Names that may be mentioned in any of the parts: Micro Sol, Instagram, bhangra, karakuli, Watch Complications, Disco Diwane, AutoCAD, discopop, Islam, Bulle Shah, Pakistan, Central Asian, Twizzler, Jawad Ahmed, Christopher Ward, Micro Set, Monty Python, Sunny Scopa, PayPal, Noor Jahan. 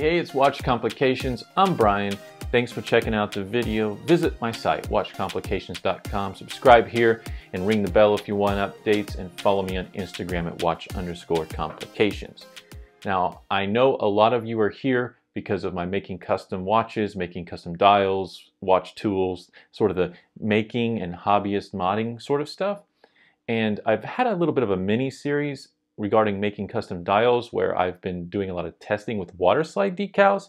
Hey, it's Watch Complications. I'm Brian. Thanks for checking out the video. Visit my site, watchcomplications.com. Subscribe here and ring the bell if you want updates, and follow me on Instagram at watch_complications. Now, I know a lot of you are here because of my making custom watches, making custom dials, watch tools, sort of the making and hobbyist modding sort of stuff. And I've had a little bit of a mini series regarding making custom dials where I've been doing a lot of testing with water slide decals.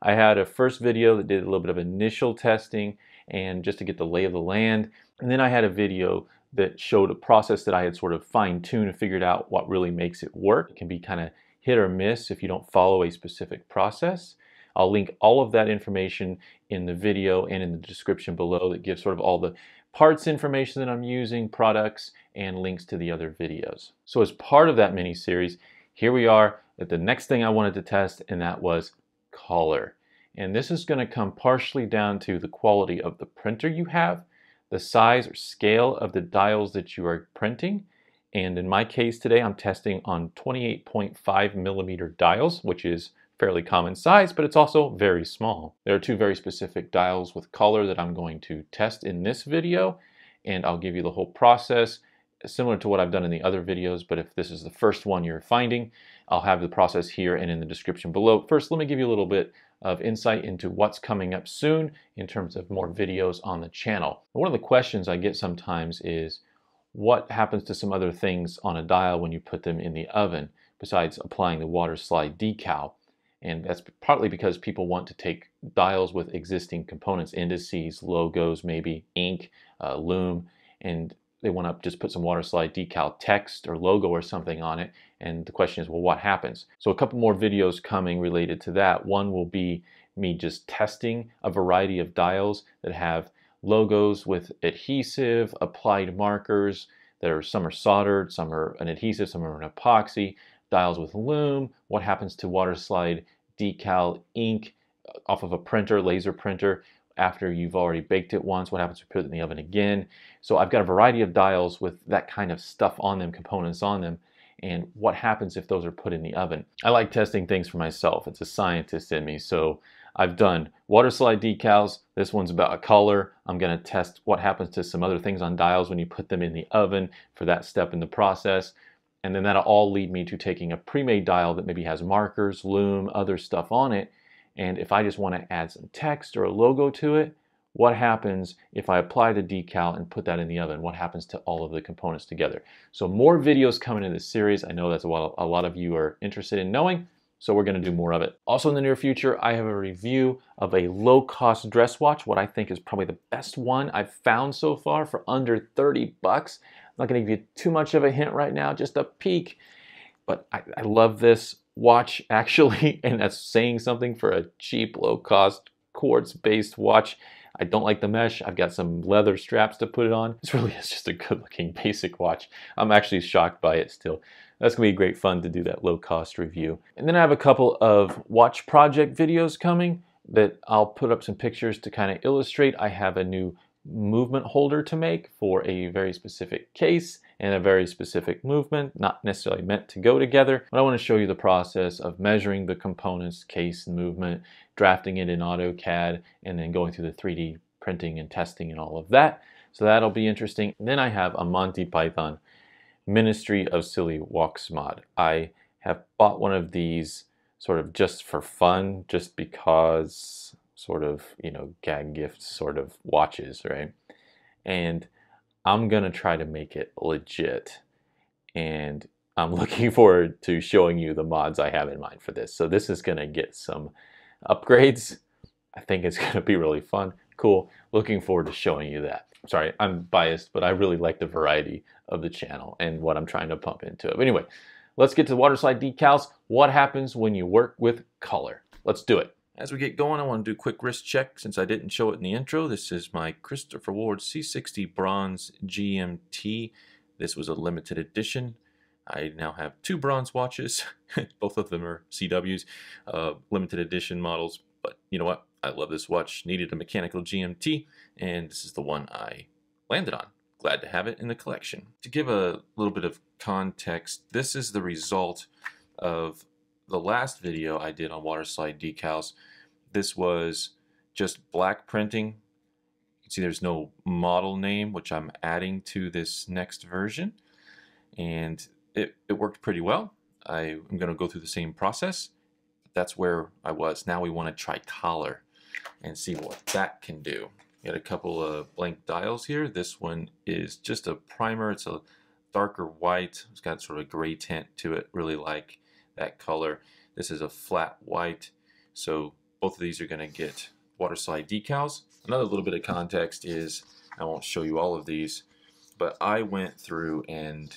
I had a first video that did a little bit of initial testing and just to get the lay of the land. And then I had a video that showed a process that I had sort of fine-tuned and figured out what really makes it work. It can be kind of hit or miss if you don't follow a specific process. I'll link all of that information in the video and in the description below that gives sort of all the parts information that I'm using, products, and links to the other videos. So as part of that mini series, here we are at the next thing I wanted to test, and that was color. And this is going to come partially down to the quality of the printer you have, the size or scale of the dials that you are printing. And in my case today, I'm testing on 28.5 millimeter dials, which is fairly common size, but it's also very small. There are two very specific dials with color that I'm going to test in this video, and I'll give you the whole process similar to what I've done in the other videos. But if this is the first one you're finding, I'll have the process here and in the description below. First, let me give you a little bit of insight into what's coming up soon in terms of more videos on the channel. One of the questions I get sometimes is, what happens to some other things on a dial when you put them in the oven besides applying the water slide decal? And that's partly because people want to take dials with existing components, indices, logos, maybe ink, loom, and they want to just put some water slide decal text or logo or something on it. And the question is, well, what happens? So a couple more videos coming related to that. One will be me just testing a variety of dials that have logos with adhesive, applied markers that are, some are soldered, some are an adhesive, some are an epoxy, dials with loom, what happens to water slide decal ink off of a printer, laser printer, after you've already baked it once, what happens if you put it in the oven again. So I've got a variety of dials with that kind of stuff on them, components on them, and what happens if those are put in the oven. I like testing things for myself. It's a scientist in me, so I've done water slide decals. This one's about a color. I'm going to test what happens to some other things on dials when you put them in the oven for that step in the process. And then that'll all lead me to taking a pre-made dial that maybe has markers, loom, other stuff on it. And if I just want to add some text or a logo to it, what happens if I apply the decal and put that in the oven? What happens to all of the components together? So more videos coming in this series. I know that's what a lot of you are interested in knowing. So we're going to do more of it. Also in the near future, I have a review of a low-cost dress watch, what I think is probably the best one I've found so far for under 30 bucks. I'm not going to give you too much of a hint right now, just a peek. But I love this watch, actually, and that's saying something for a cheap, low-cost, quartz-based watch. I don't like the mesh. I've got some leather straps to put it on. This really is just a good-looking basic watch. I'm actually shocked by it still. That's going to be great fun to do that low-cost review. And then I have a couple of watch project videos coming that I'll put up some pictures to kind of illustrate. I have a new movement holder to make for a very specific case and a very specific movement, not necessarily meant to go together, but I want to show you the process of measuring the components, case, and movement, drafting it in AutoCAD, and then going through the 3D printing and testing and all of that. So that'll be interesting. And then I have a Monty Python Ministry of Silly Walks mod. I have bought one of these sort of just for fun, just because sort of, you know, gag gifts sort of watches, right? And I'm gonna try to make it legit, and I'm looking forward to showing you the mods I have in mind for this. So this is gonna get some upgrades. I think it's gonna be really fun, cool. Looking forward to showing you that. Sorry, I'm biased, but I really like the variety of the channel and what I'm trying to pump into it. But anyway, let's get to the water slide decals. What happens when you work with color? Let's do it. As we get going, I want to do a quick wrist check since I didn't show it in the intro. This is my Christopher Ward C60 Bronze GMT. This was a limited edition. I now have two bronze watches. Both of them are CWs, limited edition models. But you know what? I love this watch. Needed a mechanical GMT, and this is the one I landed on. Glad to have it in the collection. To give a little bit of context, this is the result of the last video I did on water slide decals, this was just black printing. You can see there's no model name, which I'm adding to this next version, and it worked pretty well. I'm going to go through the same process. That's where I was. Now we want to try color and see what that can do. Got a couple of blank dials here. This one is just a primer. It's a darker white. It's got sort of a gray tint to it. Really like that color. This is a flat white. So both of these are going to get water slide decals. Another little bit of context is, I won't show you all of these, but I went through and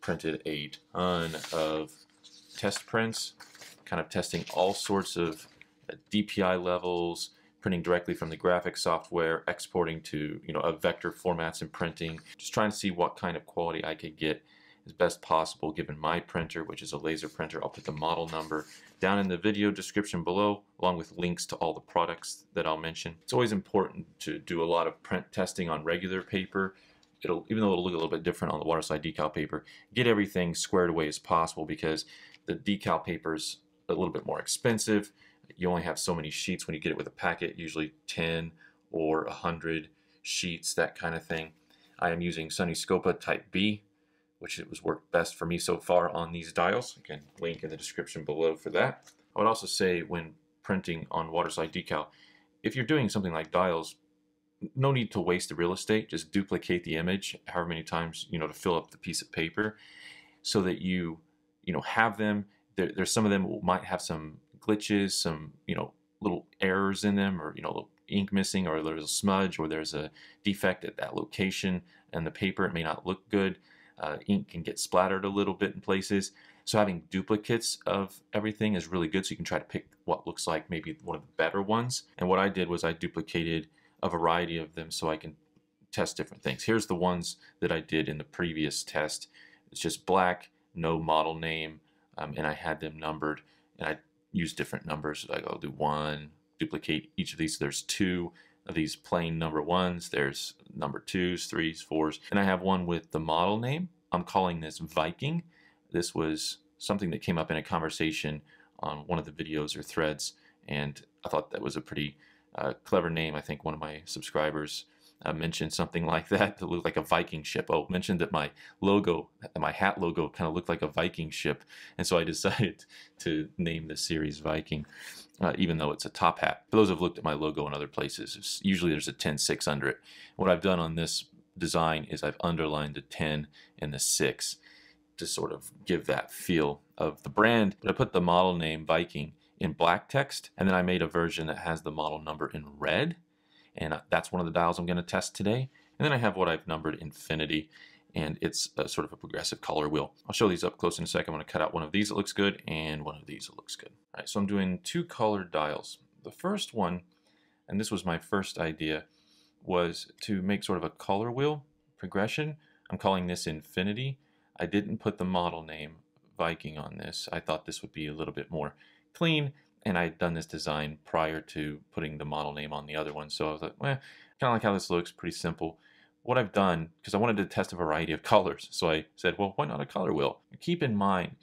printed a ton of test prints, kind of testing all sorts of DPI levels, printing directly from the graphic software, exporting to a vector formats and printing, just trying to see what kind of quality I could get as best possible given my printer, which is a laser printer. I'll put the model number down in the video description below, along with links to all the products that I'll mention. It's always important to do a lot of print testing on regular paper. Even though it'll look a little bit different on the water slide decal paper, get everything squared away as possible, because the decal paper's a little bit more expensive. You only have so many sheets when you get it with a packet, usually 10 or 100 sheets, that kind of thing. I am using Sunny Scopa Type B, which it was worked best for me so far on these dials. Again, link in the description below for that. I would also say, when printing on water slide decal, if you're doing something like dials, no need to waste the real estate. Just duplicate the image however many times to fill up the piece of paper, so that you have them. There's some of them might have some glitches, some little errors in them, or little ink missing, or there's a smudge, or there's a defect at that location, and the paper, it may not look good. Ink can get splattered a little bit in places, so having duplicates of everything is really good, so you can try to pick what looks like maybe one of the better ones. And what I did was I duplicated a variety of them so I can test different things. Here's the ones that I did in the previous test. It's just black, no model name, and I had them numbered, and I use different numbers. Like, I'll do one, duplicate each of these. There's two of these plain number ones, there's number twos, threes, fours, and I have one with the model name. I'm calling this Viking. This was something that came up in a conversation on one of the videos or threads, and I thought that was a pretty clever name. I think one of my subscribers mentioned something like that, that looked like a Viking ship. Oh, mentioned that my logo, my hat logo, kind of looked like a Viking ship, and so I decided to name this series Viking, even though it's a top hat. For those who've looked at my logo in other places, usually there's a 10-6 under it. What I've done on this design is I've underlined the 10 and the 6 to sort of give that feel of the brand. But I put the model name Viking in black text, and then I made a version that has the model number in red, and that's one of the dials I'm going to test today. And then I have what I've numbered infinity, and it's a sort of a progressive color wheel. I'll show these up close in a second. I'm going to cut out one of these that looks good and one of these that looks good. All right, so I'm doing two colored dials. The first one, and this was my first idea, was to make sort of a color wheel progression. I'm calling this infinity. I didn't put the model name Viking on this. I thought this would be a little bit more clean, and I had done this design prior to putting the model name on the other one, so I was like, well, kind of like how this looks, pretty simple. What I've done, because I wanted to test a variety of colors, so I said, well, why not a color wheel? Keep in mind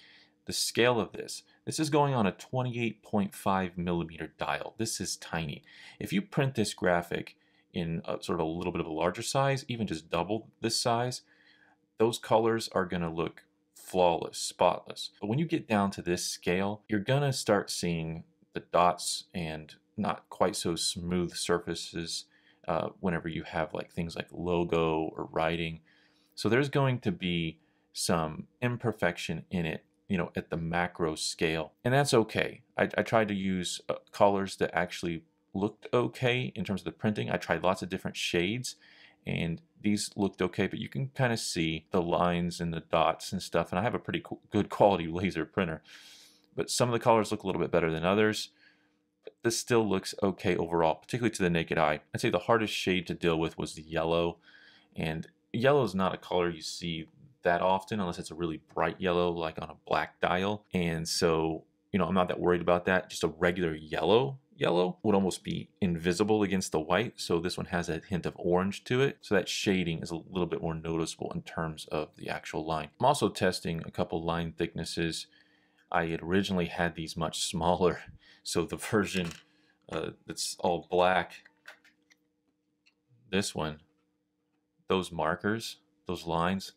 the scale of this. This is going on a 28.5 millimeter dial. This is tiny. If you print this graphic in a, sort of a little bit of a larger size, even just double this size, those colors are going to look flawless, spotless. But when you get down to this scale, you're gonna start seeing the dots and not quite so smooth surfaces whenever you have like things like logo or writing. So there's going to be some imperfection in it, at the macro scale, and that's okay. I tried to use colors that actually looked okay in terms of the printing. I tried lots of different shades, and these looked okay, but you can kind of see the lines and the dots and stuff, and I have a pretty good quality laser printer. But some of the colors look a little bit better than others. But this still looks okay overall, particularly to the naked eye. I'd say the hardest shade to deal with was the yellow, and yellow is not a color you see that often unless it's a really bright yellow, like on a black dial. And so, I'm not that worried about that. Just a regular yellow would almost be invisible against the white, so this one has a hint of orange to it, so that shading is a little bit more noticeable in terms of the actual line. I'm also testing a couple line thicknesses. I had originally had these much smaller, so the version that's all black, this one, those markers, those lines,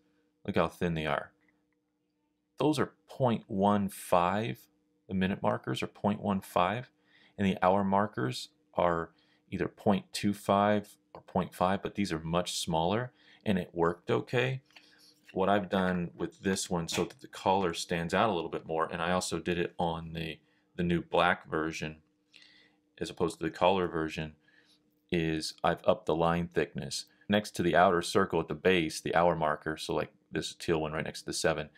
look how thin they are. Those are 0.15, the minute markers are 0.15, and the hour markers are either 0.25 or 0.5, but these are much smaller, and it worked okay. What I've done with this one so that the color stands out a little bit more, and I also did it on the new black version as opposed to the color version, is I've upped the line thickness. Next to the outer circle at the base, the hour marker, so like this teal one right next to the 7,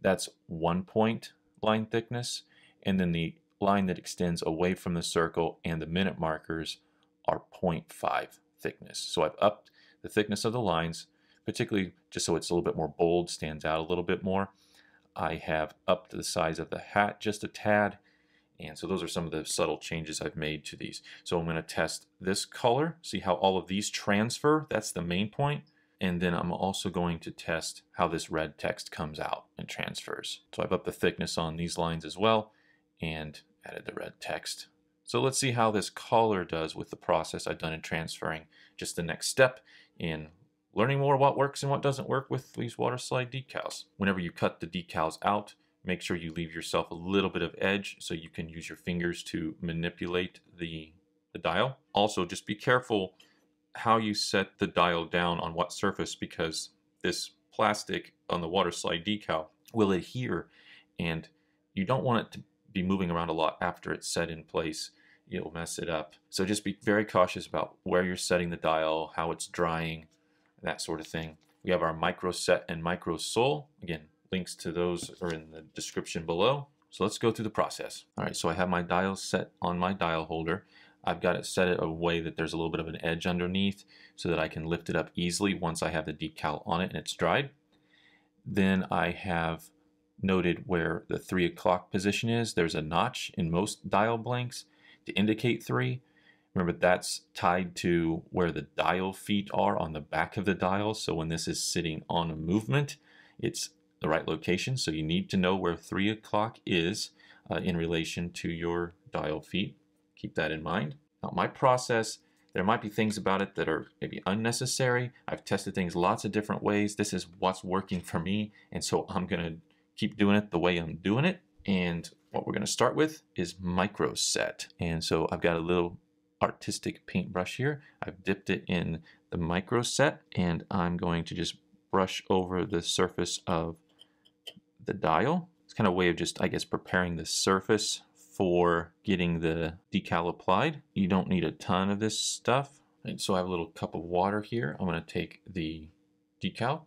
that's 1 point line thickness, and then the line that extends away from the circle and the minute markers are 0.5 thickness. So I've upped the thickness of the lines, particularly just so it's a little bit more bold, stands out a little bit more. I have upped the size of the hat just a tad, and so those are some of the subtle changes I've made to these. So I'm going to test this color, see how all of these transfer, that's the main point, and then I'm also going to test how this red text comes out and transfers. So I've upped the thickness on these lines as well and added the red text. So let's see how this color does with the process I've done in transferring. Just the next step in learning more what works and what doesn't work with these water slide decals. Whenever you cut the decals out, make sure you leave yourself a little bit of edge so you can use your fingers to manipulate the dial. Also, just be careful how you set the dial down on what surface, because this plastic on the water slide decal will adhere, and you don't want it to be moving around a lot after it's set in place. You'll mess it up. So just be very cautious about where you're setting the dial, how it's drying, that sort of thing. We have our Micro Set and Micro Sol. Again, links to those are in the description below. So let's go through the process. All right, so I have my dial set on my dial holder. I've got it set a way that there's a little bit of an edge underneath so that I can lift it up easily once I have the decal on it and it's dried. Then I have noted where the 3 o'clock position is. There's a notch in most dial blanks to indicate 3. Remember, that's tied to where the dial feet are on the back of the dial. So when this is sitting on a movement, it's the right location. So you need to know where 3 o'clock is in relation to your dial feet. Keep that in mind. Now, my process, there might be things about it that are maybe unnecessary. I've tested things lots of different ways. This is what's working for me. And so I'm going to keep doing it the way I'm doing it. And what we're going to start with is Micro Set. And so I've got a little artistic paintbrush here. I've dipped it in the Micro Set, and I'm going to just brush over the surface of the dial. It's kind of a way of just, I guess, preparing the surface for getting the decal applied. You don't need a ton of this stuff. And so I have a little cup of water here. I'm going to take the decal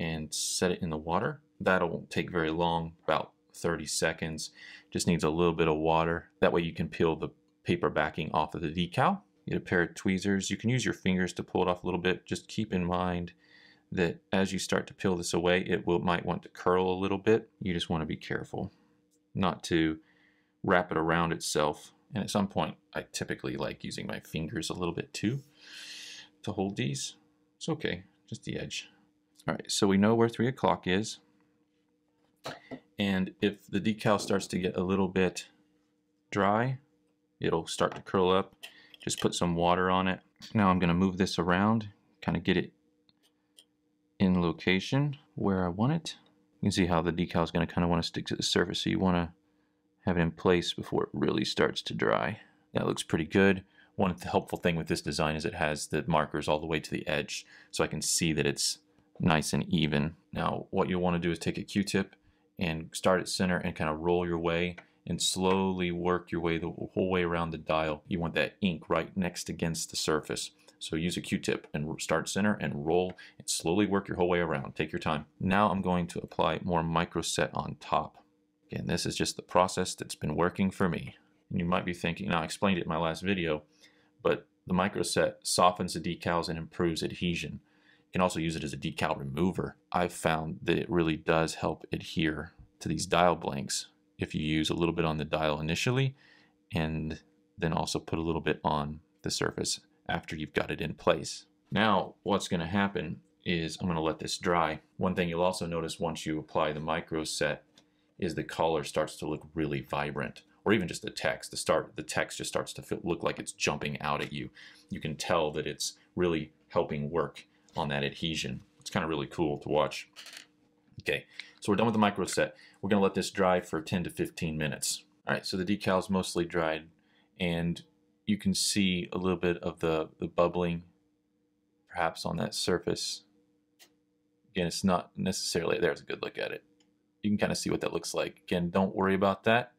and set it in the water. That won't take very long, about 30 seconds. Just needs a little bit of water. That way you can peel the paper backing off of the decal. Get a pair of tweezers. You can use your fingers to pull it off a little bit. Just keep in mind that as you start to peel this away, it might want to curl a little bit. You just want to be careful not to wrap it around itself. And at some point, I typically like using my fingers a little bit too to hold these. It's okay, just the edge. All right, so we know where 3 o'clock is. And if the decal starts to get a little bit dry, it'll start to curl up. Just put some water on it. Now I'm going to move this around, kind of get it in location where I want it. You can see how the decal is going to kind of want to stick to the surface, so you want to have it in place before it really starts to dry. That looks pretty good. One helpful thing with this design is it has the markers all the way to the edge, so I can see that it's nice and even. Now what you'll want to do is take a Q-tip and start at center and kind of roll your way and slowly work your way the whole way around the dial. You want that ink right next against the surface. So use a Q-tip and start center and roll and slowly work your whole way around. Take your time. Now I'm going to apply more Micro Set on top. Again, this is just the process that's been working for me. And you might be thinking, now I explained it in my last video, but the Micro Set softens the decals and improves adhesion. You can also use it as a decal remover. I've found that it really does help adhere to these dial blanks if you use a little bit on the dial initially and then also put a little bit on the surface after you've got it in place. Now what's going to happen is I'm going to let this dry. One thing you'll also notice once you apply the Micro Set is the color starts to look really vibrant, or even just the text. The text just starts to look like it's jumping out at you. You can tell that it's really helping work on that adhesion. It's kind of really cool to watch. Okay, so we're done with the micro set. We're gonna let this dry for 10 to 15 minutes. All right, so the decal's mostly dried, and you can see a little bit of the bubbling perhaps on that surface. Again, it's not necessarily, there's a good look at it. You can kind of see what that looks like. Again, don't worry about that.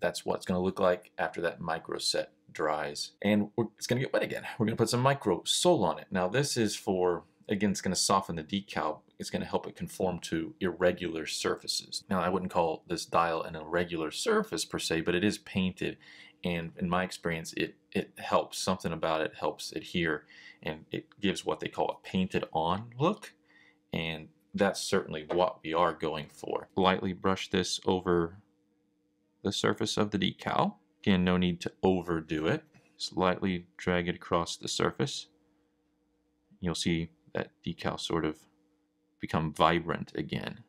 That's what it's gonna look like after that micro set dries. And it's gonna get wet again. We're gonna put some Micro Sol on it. Now this is for, again, it's gonna soften the decal. It's gonna help it conform to irregular surfaces. Now I wouldn't call this dial an irregular surface per se, but it is painted. And in my experience, it helps. Something about it helps adhere, and it gives what they call a painted on look. And that's certainly what we are going for. Lightly brush this over the surface of the decal. Again, no need to overdo it. Just lightly drag it across the surface. You'll see that decal sort of become vibrant again.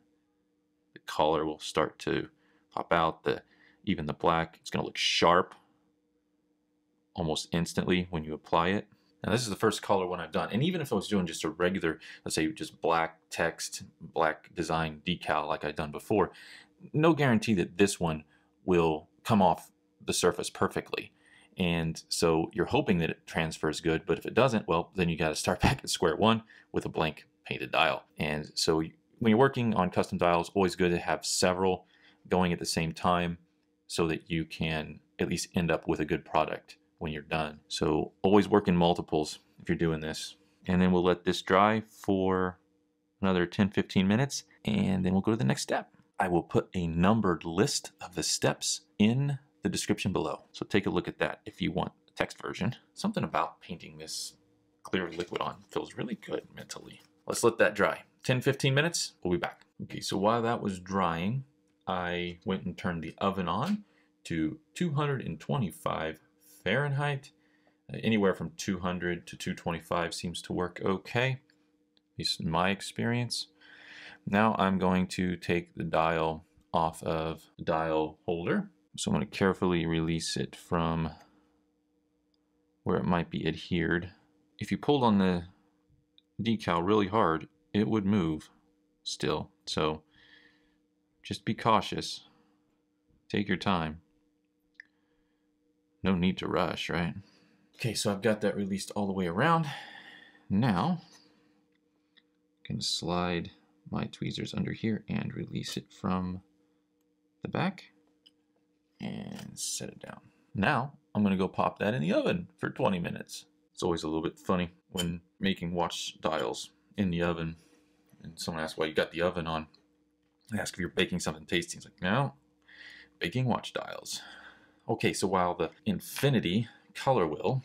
The color will start to pop out. Even the black, it's gonna look sharp almost instantly when you apply it. Now this is the first color one I've done, and even if I was doing just a regular, let's say just black text, black design decal like I've done before, no guarantee that this one will come off the surface perfectly. And so you're hoping that it transfers good, but if it doesn't, well, then you gotta start back at square one with a blank painted dial. And so when you're working on custom dials, always good to have several going at the same time so that you can at least end up with a good product when you're done. So always work in multiples if you're doing this. And then we'll let this dry for another 10-15 minutes, and then we'll go to the next step. I will put a numbered list of the steps in the description below. So take a look at that if you want the text version. Something about painting this clear liquid on feels really good mentally. Let's let that dry. 10-15 minutes, we'll be back. Okay, so while that was drying, I went and turned the oven on to 225 Fahrenheit. Anywhere from 200 to 225 seems to work okay, at least in my experience. Now I'm going to take the dial off of the dial holder. So I'm going to carefully release it from where it might be adhered. If you pulled on the decal really hard, it would move still. So just be cautious. Take your time. No need to rush, right? Okay, so I've got that released all the way around. Now, I can slide my tweezers under here and release it from the back and set it down. Now, I'm gonna go pop that in the oven for 20 minutes. It's always a little bit funny when making watch dials in the oven and someone asks, well, you got the oven on. I ask if you're baking something tasty. It's like, no, baking watch dials. Okay, so while the Infinity color wheel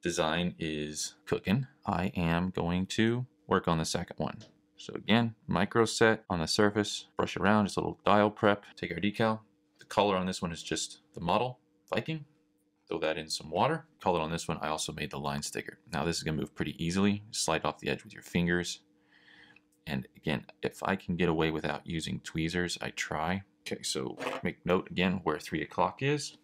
design is cooking, I am going to work on the second one. So again, micro set on the surface, brush around, just a little dial prep, take our decal. The color on this one is just the model, Viking. Throw that in some water. Color on this one, I also made the line sticker. Now this is gonna move pretty easily. Slide off the edge with your fingers. And again, if I can get away without using tweezers, I try. Okay, so make note again where 3 o'clock is.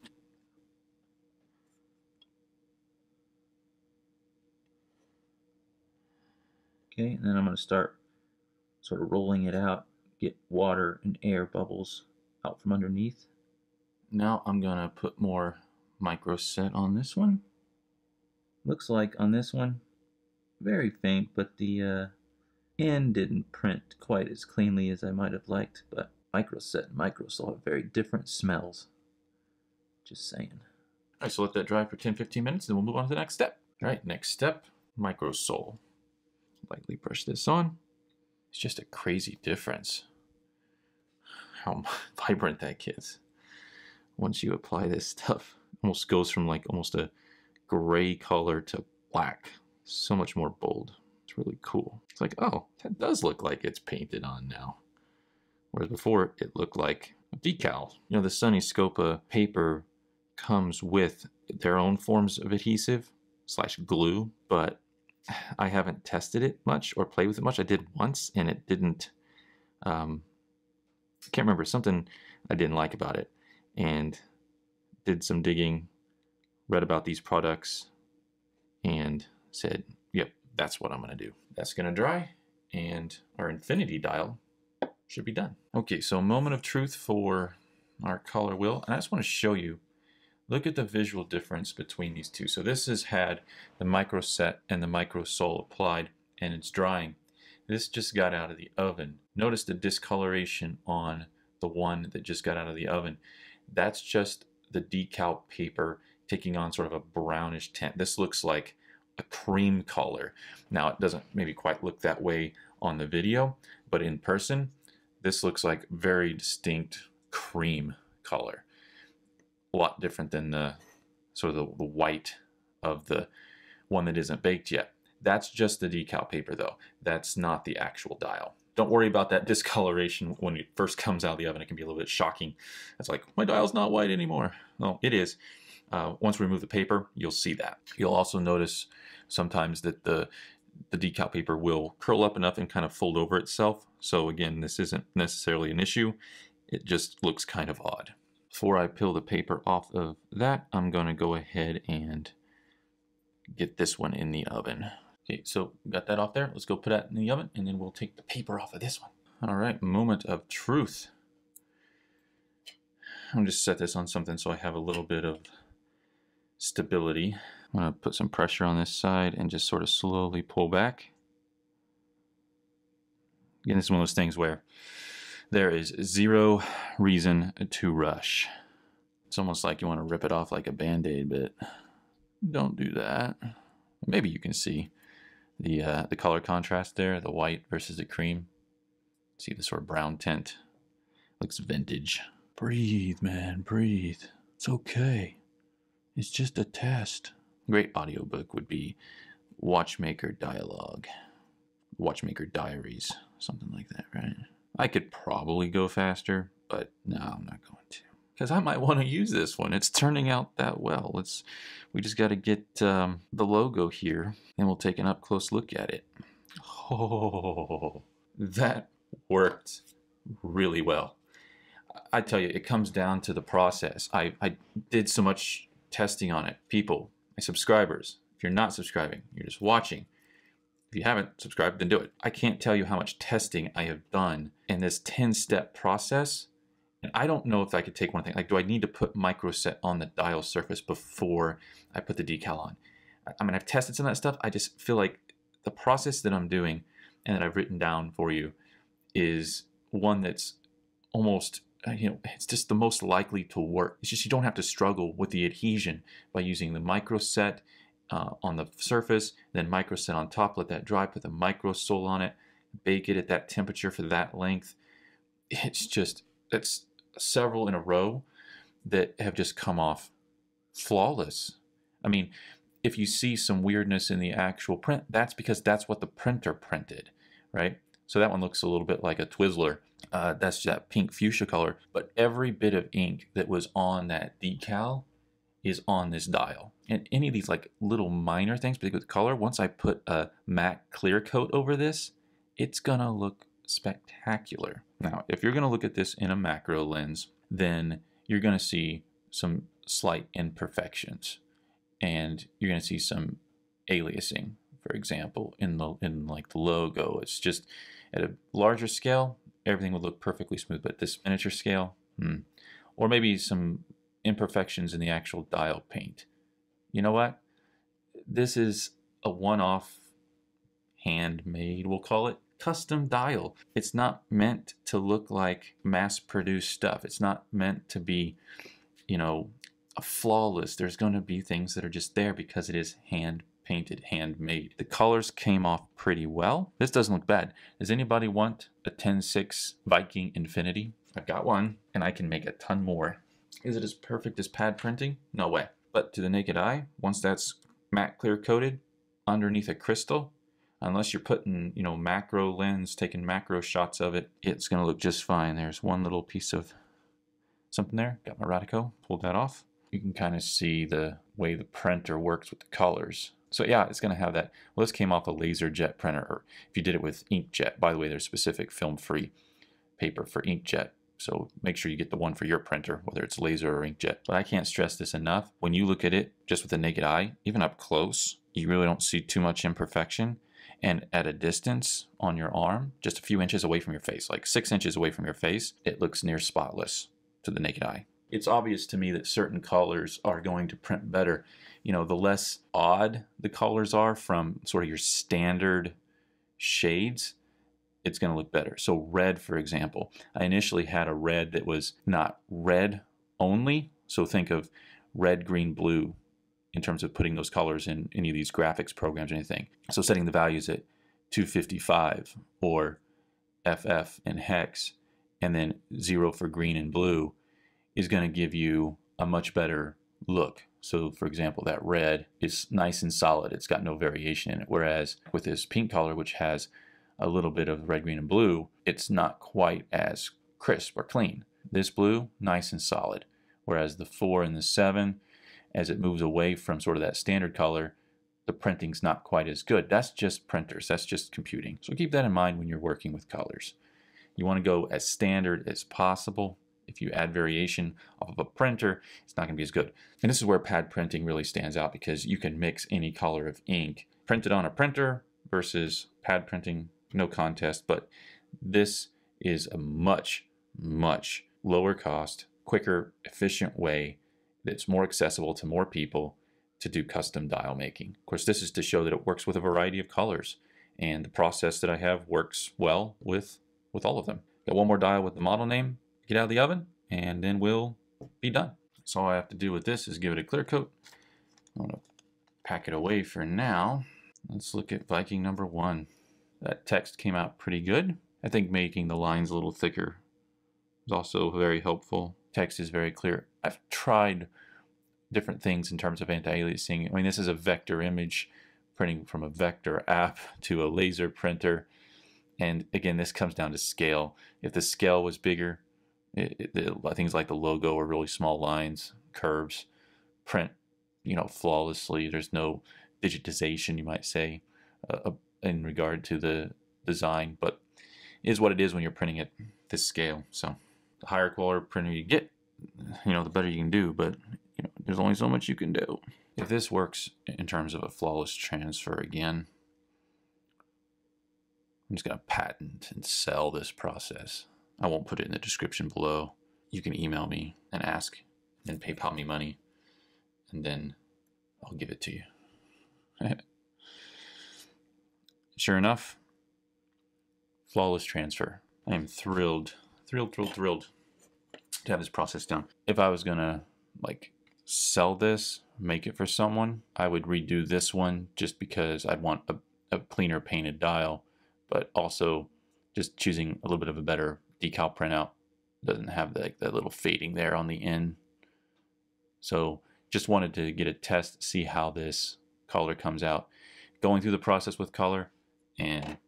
Okay, and then I'm gonna start sort of rolling it out, get water and air bubbles out from underneath. Now I'm gonna put more micro set on this one. Looks like on this one, very faint, but the and didn't print quite as cleanly as I might have liked, but Micro Set and Micro Sol have very different smells. Just saying. All right, so let that dry for 10-15 minutes, and then we'll move on to the next step. All right, next step, Micro Sol. Lightly brush this on. It's just a crazy difference how vibrant that gets. Once you apply this stuff, it almost goes from like almost a gray color to black. So much more bold. It's really cool. It's like, oh, that does look like it's painted on now. Whereas before, it looked like a decal. You know, the Sunny Scopa paper comes with their own forms of adhesive / glue, but I haven't tested it much or played with it much. I did once, and it didn't can't remember, something I didn't like about it, and did some digging, read about these products, and said, yep, that's what I'm gonna do. That's gonna dry, and our infinity dial should be done. Okay, so moment of truth for our color wheel, and I just wanna show you, look at the visual difference between these two. So this has had the Micro Set and the Micro Sol applied, and it's drying. This just got out of the oven. Notice the discoloration on the one that just got out of the oven. That's just the decal paper taking on sort of a brownish tint. This looks like a cream color. Now it doesn't maybe quite look that way on the video, but in person, this looks like very distinct cream color. A lot different than the sort of the white of the one that isn't baked yet. That's just the decal paper though. That's not the actual dial. Don't worry about that discoloration when it first comes out of the oven. It can be a little bit shocking. It's like, my dial's not white anymore. No, it is. Once we remove the paper, you'll see that. You'll also notice sometimes that the decal paper will curl up enough and kind of fold over itself. So again, this isn't necessarily an issue. It just looks kind of odd. Before I peel the paper off of that, I'm gonna go ahead and get this one in the oven. Okay, so got that off there. Let's go put that in the oven, and then we'll take the paper off of this one. All right, moment of truth. I'm just set this on something so I have a little bit of stability. I'm gonna put some pressure on this side and just sort of slowly pull back. Again, this is one of those things where there is zero reason to rush. It's almost like you want to rip it off like a Band-Aid, but don't do that. Maybe you can see the color contrast there, the white versus the cream. See the sort of brown tint. Looks vintage. Breathe, man, breathe. It's okay. It's just a test. Great audiobook would be Watchmaker Dialogue, Watchmaker Diaries, something like that, right? I could probably go faster, but no, I'm not going to. Because I might want to use this one. It's turning out that well. We just got to get the logo here, and we'll take an up-close look at it. Oh, that worked really well. I tell you, it comes down to the process. I did so much testing on it. People, my subscribers, if you're not subscribing, you're just watching. If you haven't subscribed, then do it. I can't tell you how much testing I have done in this 10-step process. And I don't know if I could take one thing. Like, do I need to put Micro Set on the dial surface before I put the decal on? I mean, I've tested some of that stuff. I just feel like the process that I'm doing and that I've written down for you is one that's almost, you know, it's just the most likely to work. It's just you don't have to struggle with the adhesion by using the Micro Set on the surface, then Micro Set on top, let that dry, put the Micro Sol on it, bake it at that temperature for that length. It's just, it's several in a row that have just come off flawless. I mean, if you see some weirdness in the actual print, that's because that's what the printer printed, right? So that one looks a little bit like a Twizzler. That's that pink fuchsia color, but every bit of ink that was on that decal is on this dial. And any of these like little minor things, particularly with color, once I put a matte clear coat over this, it's gonna look spectacular. Now, if you're gonna look at this in a macro lens, then you're gonna see some slight imperfections, and you're gonna see some aliasing, for example, in like the logo. It's just at a larger scale, everything would look perfectly smooth, but this miniature scale, or maybe some imperfections in the actual dial paint. You know what? This is a one-off, handmade, we'll call it, custom dial. It's not meant to look like mass-produced stuff. It's not meant to be, you know, flawless. There's going to be things that are just there because it is hand-painted, handmade. The colors came off pretty well. This doesn't look bad. Does anybody want a 10-6 Viking Infinity? I've got one, and I can make a ton more. Is it as perfect as pad printing? No way. But to the naked eye, once that's matte clear coated underneath a crystal, unless you're putting, you know, macro lens, taking macro shots of it, it's gonna look just fine. There's one little piece of something there. Got my Radico, pulled that off. You can kind of see the way the printer works with the colors. So yeah, it's gonna have that. Well, this came off a laser jet printer, or if you did it with inkjet. By the way, there's specific film-free paper for inkjet So make sure you get the one for your printer, whether it's laser or inkjet. But I can't stress this enough. When you look at it just with the naked eye, even up close, you really don't see too much imperfection. And at a distance on your arm, just a few inches away from your face, like 6 inches away from your face, it looks near spotless to the naked eye. It's obvious to me that certain colors are going to print better. You know, the less odd the colors are from sort of your standard shades, it's going to look better. So red, for example, I initially had a red that was not red only. So think of red, green, blue in terms of putting those colors in any of these graphics programs or anything. So setting the values at 255 or FF and hex, and then 0 for green and blue is going to give you a much better look. So for example, that red is nice and solid. It's got no variation in it. Whereas with this pink color, which has a little bit of red, green, and blue, it's not quite as crisp or clean. This blue, nice and solid. Whereas the 4 and the 7, as it moves away from sort of that standard color, the printing's not quite as good. That's just printers, that's just computing. So keep that in mind when you're working with colors. You want to go as standard as possible. If you add variation off of a printer, it's not going to be as good. And this is where pad printing really stands out, because you can mix any color of ink printed on a printer versus pad printing. No contest, but this is a much, much lower cost, quicker, efficient way that's more accessible to more people to do custom dial making. Of course, this is to show that it works with a variety of colors, and the process that I have works well with all of them. Got one more dial with the model name, get out of the oven, and then we'll be done. So all I have to do with this is give it a clear coat. I'm gonna pack it away for now. Let's look at Viking number 1. That text came out pretty good. I think making the lines a little thicker is also very helpful. Text is very clear. I've tried different things in terms of anti-aliasing. I mean, this is a vector image, printing from a vector app to a laser printer. And again, this comes down to scale. If the scale was bigger, things like the logo are really small lines, curves, print, you know, flawlessly. There's no digitization, you might say, in regard to the design, but it is what it is when you're printing at this scale. So the higher quality printer you get, you know, the better you can do, but you know, there's only so much you can do. If this works in terms of a flawless transfer again, I'm just gonna patent and sell this process. I won't put it in the description below. You can email me and ask, and PayPal me money, and then I'll give it to you. Sure enough, flawless transfer. I am thrilled to have this process done. If I was gonna like sell this, make it for someone, I would redo this one just because I'd want a cleaner painted dial, but also just choosing a little bit of a better decal printout. Doesn't have like that little fading there on the end. So just wanted to get a test, see how this color comes out. Going through the process with color, and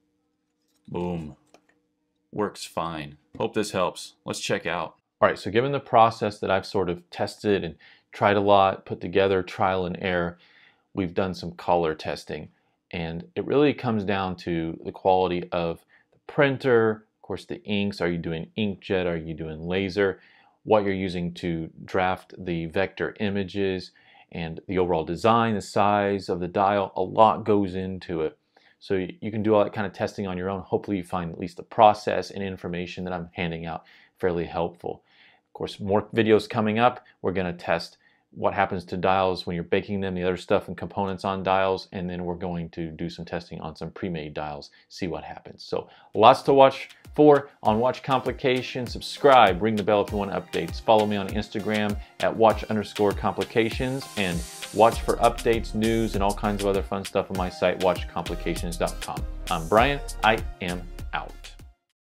boom, works fine. Hope this helps. Let's check out. All right, so given the process that I've sort of tested and tried a lot, put together, trial and error, we've done some color testing, and it really comes down to the quality of the printer, of course the inks, are you doing inkjet, are you doing laser, what you're using to draft the vector images, and the overall design, the size of the dial. A lot goes into it. So you can do all that kind of testing on your own. Hopefully you find at least the process and information that I'm handing out fairly helpful. Of course, more videos coming up. We're going to test what happens to dials when you're baking them, the other stuff and components on dials, and then we're going to do some testing on some pre-made dials, see what happens. So lots to watch for on Watch Complications. Subscribe, ring the bell if you want updates. Follow me on Instagram at watch_complications, and watch for updates, news, and all kinds of other fun stuff on my site, watchcomplications.com. I'm Brian, I am out.